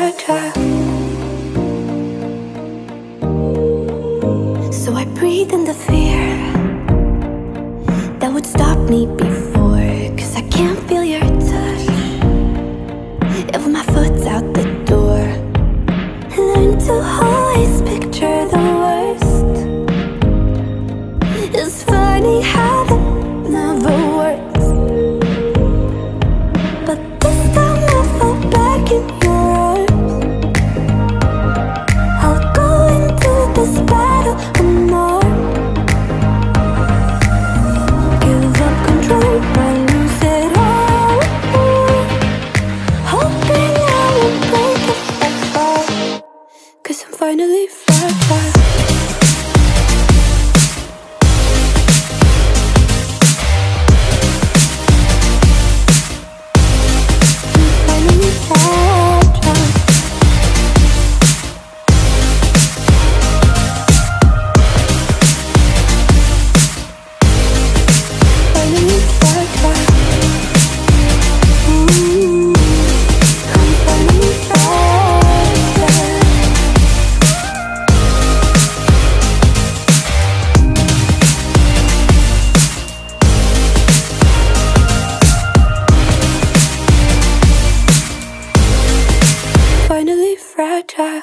da. So I breathe in the fear that would stop me before, 'cause I can't feel your touch. If my foot's out the door, learn to always picture the worst. It's funny how that never works, but this time I fall back in your arms. I'll go into this battle unarmed. Give up control, I lose it all, hoping I will break it apart, 'cause I'm finally far apart. Finally fragile.